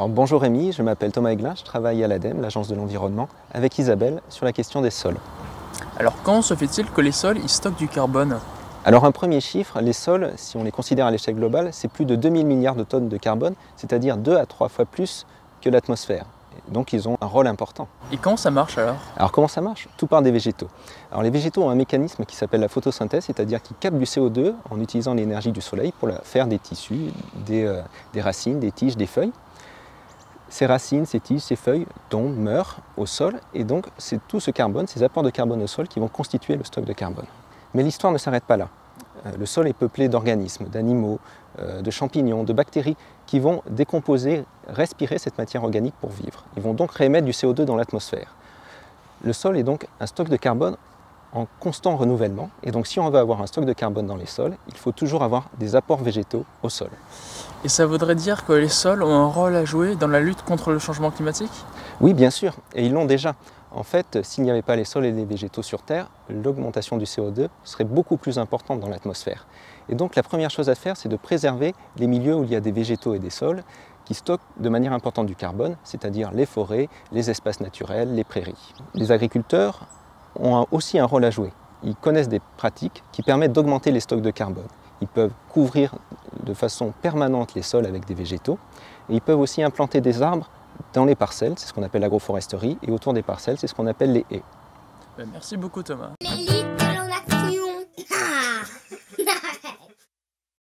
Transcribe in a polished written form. Alors, bonjour Rémi, je m'appelle Thomas Eglin, je travaille à l'ADEME, l'Agence de l'environnement, avec Isabelle sur la question des sols. Alors comment se fait-il que les sols ils stockent du carbone? Alors un premier chiffre, les sols, si on les considère à l'échelle globale, c'est plus de 2000 milliards de tonnes de carbone, c'est-à-dire 2 à 3 fois plus que l'atmosphère. Donc ils ont un rôle important. Et comment ça marche alors? Alors comment ça marche? Tout part des végétaux. Alors les végétaux ont un mécanisme qui s'appelle la photosynthèse, c'est-à-dire qu'ils captent du CO2 en utilisant l'énergie du soleil pour faire des tissus, des racines, des tiges, des feuilles. Ces racines, ces tiges, ces feuilles tombent, meurent au sol, et donc c'est tout ce carbone, ces apports de carbone au sol qui vont constituer le stock de carbone. Mais l'histoire ne s'arrête pas là. Le sol est peuplé d'organismes, d'animaux, de champignons, de bactéries qui vont décomposer, respirer cette matière organique pour vivre. Ils vont donc réémettre du CO2 dans l'atmosphère. Le sol est donc un stock de carbone en constant renouvellement. Et donc si on veut avoir un stock de carbone dans les sols, il faut toujours avoir des apports végétaux au sol. Et ça voudrait dire que les sols ont un rôle à jouer dans la lutte contre le changement climatique? Oui, bien sûr, et ils l'ont déjà. En fait, s'il n'y avait pas les sols et les végétaux sur Terre, l'augmentation du CO2 serait beaucoup plus importante dans l'atmosphère. Et donc la première chose à faire, c'est de préserver les milieux où il y a des végétaux et des sols qui stockent de manière importante du carbone, c'est-à-dire les forêts, les espaces naturels, les prairies. Les agriculteurs ont aussi un rôle à jouer. Ils connaissent des pratiques qui permettent d'augmenter les stocks de carbone. Ils peuvent couvrir de façon permanente les sols avec des végétaux, et ils peuvent aussi implanter des arbres dans les parcelles, c'est ce qu'on appelle l'agroforesterie, et autour des parcelles, c'est ce qu'on appelle les haies. Merci beaucoup Thomas.